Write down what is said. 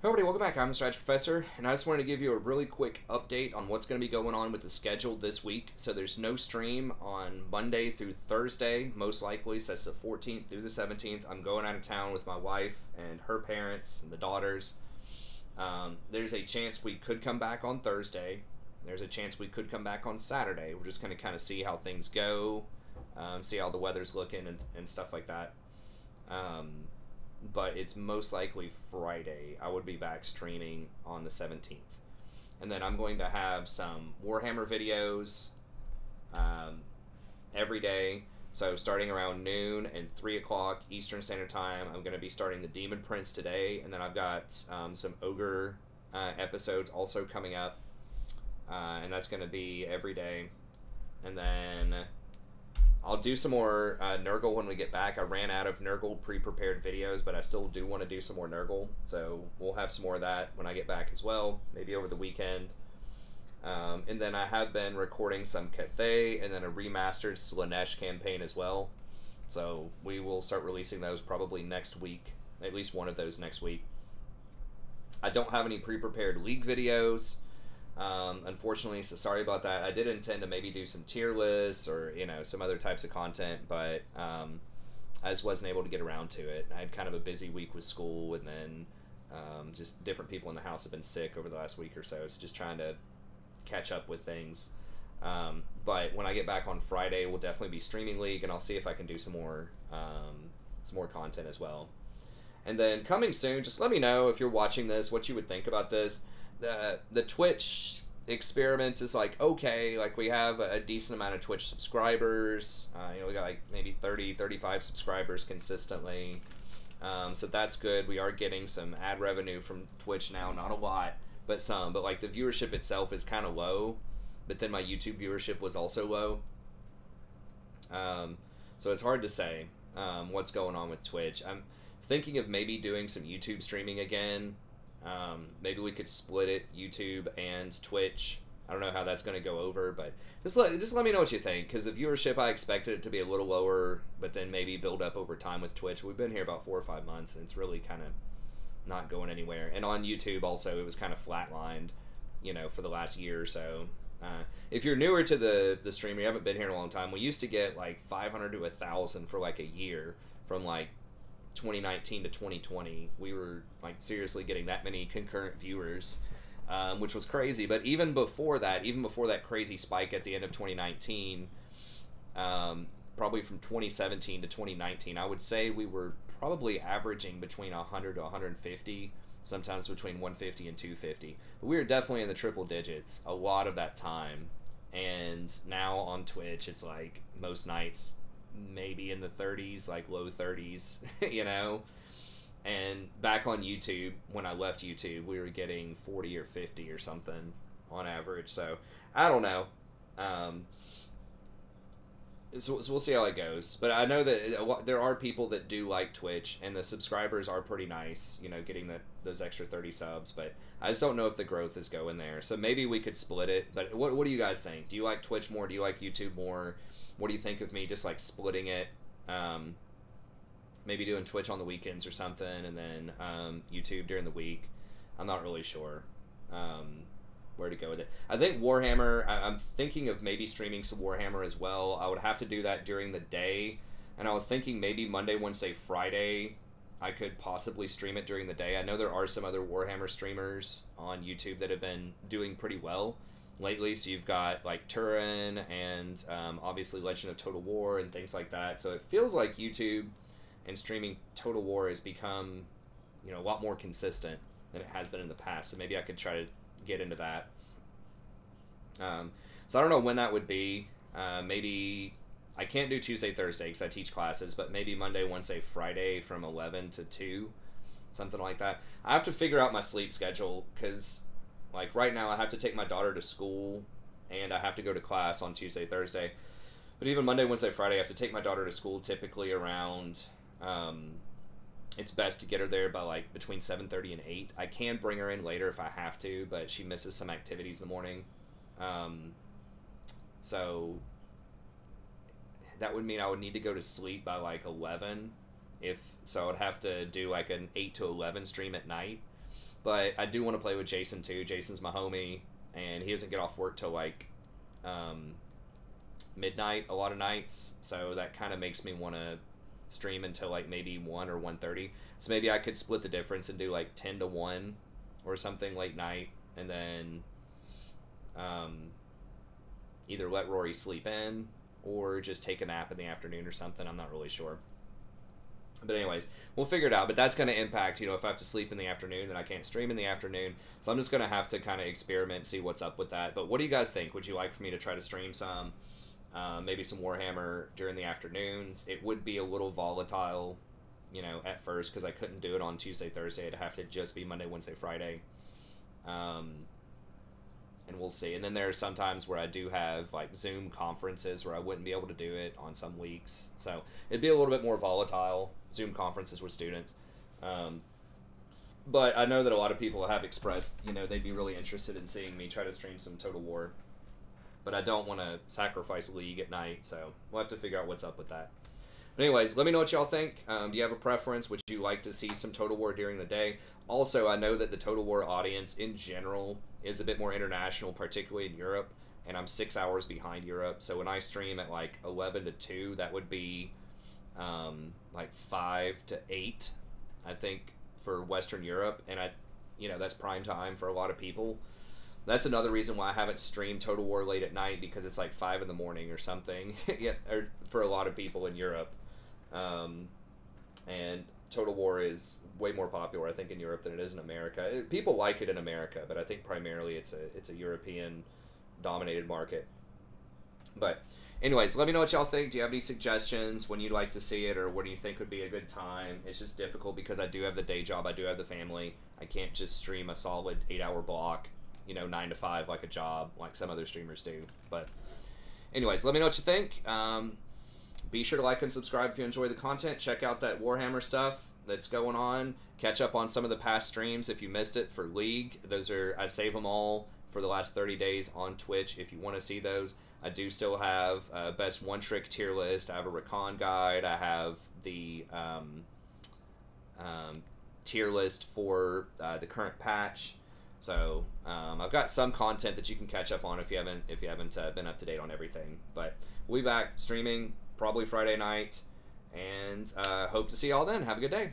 Hey everybody, welcome back. I'm the Strategy Professor, and I just wanted to give you a really quick update on what's going to be going on with the schedule this week. So there's no stream on Monday through Thursday, most likely, so that's the 14th through the 17th. I'm going out of town with my wife and her parents and the daughters. There's a chance we could come back on Thursday. There's a chance we could come back on Saturday. We're just going to kind of see how things go, see how the weather's looking and stuff like that. But it's most likely Friday I would be back streaming on the 17th. And then I'm going to have some Warhammer videos every day. So starting around noon and 3 o'clock Eastern Standard Time, I'm going to be starting the Demon Prince today. And then I've got some Ogre episodes also coming up. And that's going to be every day. And then I'll do some more Nurgle when we get back. I ran out of Nurgle pre-prepared videos, but I still do want to do some more Nurgle. So we'll have some more of that when I get back as well, maybe over the weekend. And then I have been recording some Cathay and then a remastered Slaanesh campaign as well. So we will start releasing those probably next week, at least one of those next week. I don't have any pre-prepared League videos. Unfortunately, so sorry about that. I did intend to maybe do some tier lists or, you know, some other types of content, but I just wasn't able to get around to it. I had kind of a busy week with school, and then just different people in the house have been sick over the last week or so, so just trying to catch up with things. But when I get back on Friday, we'll definitely be streaming League, and I'll see if I can do some more content as well. And then coming soon, just let me know if you're watching this, what you would think about this. The Twitch experiment is like, okay, like we have a decent amount of Twitch subscribers. You know, we got like maybe 30, 35 subscribers consistently. So that's good. We are getting some ad revenue from Twitch now, not a lot, but some. But like the viewership itself is kind of low, but then my YouTube viewership was also low. So it's hard to say what's going on with Twitch. I'm thinking of maybe doing some YouTube streaming again. Maybe we could split it, YouTube and Twitch. I don't know how that's going to go over, but just let me know what you think, because the viewership, I expected it to be a little lower, but then maybe build up over time with Twitch. We've been here about 4 or 5 months, and it's really kind of not going anywhere. And on YouTube also, it was kind of flatlined, you know, for the last year or so. If you're newer to the stream, you haven't been here in a long time, we used to get like 500 to 1,000 for like a year from like 2019 to 2020, we were like seriously getting that many concurrent viewers, which was crazy. But even before that crazy spike at the end of 2019, probably from 2017 to 2019, I would say we were probably averaging between 100 to 150, sometimes between 150 and 250. But we were definitely in the triple digits a lot of that time. And now on Twitch, it's like most nights, maybe in the 30s, like low 30s, you know. And back on YouTube, when I left YouTube, we were getting 40 or 50 or something on average. So I don't know. So we'll see how it goes. But I know that there are people that do like Twitch, and the subscribers are pretty nice, you know, getting those extra 30 subs. But I just don't know if the growth is going there. So maybe we could split it. But what do you guys think? Do you like Twitch more? Do you like YouTube more? What do you think of me just like splitting it, maybe doing Twitch on the weekends or something, and then YouTube during the week? I'm not really sure where to go with it. I think Warhammer, I'm thinking of maybe streaming some Warhammer as well. I would have to do that during the day, and I was thinking maybe Monday, Wednesday, Friday, I could possibly stream it during the day. I know there are some other Warhammer streamers on YouTube that have been doing pretty well lately, so you've got like Turin and obviously Legend of Total War and things like that. So it feels like YouTube and streaming Total War has become, you know, a lot more consistent than it has been in the past. So maybe I could try to get into that. So I don't know when that would be. Maybe I can't do Tuesday, Thursday because I teach classes, but maybe Monday, Wednesday, Friday from 11 to 2, something like that. I have to figure out my sleep schedule because, like, right now I have to take my daughter to school and I have to go to class on Tuesday, Thursday. But even Monday, Wednesday, Friday, I have to take my daughter to school typically around, it's best to get her there by like between 7:30 and 8. I can bring her in later if I have to, but she misses some activities in the morning. So that would mean I would need to go to sleep by like 11. So I would have to do like an 8 to 11 stream at night. But I do want to play with Jason, too. Jason's my homie, and he doesn't get off work till, like, midnight a lot of nights. So that kind of makes me want to stream until, like, maybe 1 or 1:30. So maybe I could split the difference and do, like, 10 to 1 or something late night. And then either let Rory sleep in or just take a nap in the afternoon or something. I'm not really sure. But anyways, we'll figure it out. But that's going to impact, you know, if I have to sleep in the afternoon, then I can't stream in the afternoon. So I'm just going to have to kind of experiment, see what's up with that. But what do you guys think? Would you like for me to try to stream some, maybe some Warhammer during the afternoons? It would be a little volatile, you know, at first because I couldn't do it on Tuesday, Thursday. It'd have to just be Monday, Wednesday, Friday. And we'll see. And then there are some times where I do have, like, Zoom conferences where I wouldn't be able to do it on some weeks. So it'd be a little bit more volatile, Zoom conferences with students. But I know that a lot of people have expressed, you know, they'd be really interested in seeing me try to stream some Total War. But I don't want to sacrifice League at night, so we'll have to figure out what's up with that. But anyways, let me know what y'all think. Do you have a preference? Would you like to see some Total War during the day? Also, I know that the Total War audience in general is a bit more international, particularly in Europe, and I'm 6 hours behind Europe. So when I stream at like 11 to 2, that would be like 5 to 8, I think, for Western Europe. And I, you know, that's prime time for a lot of people. That's another reason why I haven't streamed Total War late at night, because it's like 5 in the morning or something for a lot of people in Europe. And Total War is way more popular, I think, in Europe than it is in America. People like it in America, but I think primarily it's a European-dominated market. But anyways, let me know what y'all think. Do you have any suggestions when you'd like to see it, or what do you think would be a good time? It's just difficult because I do have the day job. I do have the family. I can't just stream a solid 8-hour block, you know, 9 to 5 like a job, like some other streamers do. But anyways, let me know what you think. Be sure to like and subscribe if you enjoy the content. Check out that Warhammer stuff that's going on. Catch up on some of the past streams if you missed it for League. Those are, I save them all for the last 30 days on Twitch if you want to see those. I do still have best one trick tier list. I have a recon guide. I have the tier list for the current patch. So I've got some content that you can catch up on if you haven't been up to date on everything. But we'll be back streaming probably Friday night, and hope to see y'all then. Have a good day.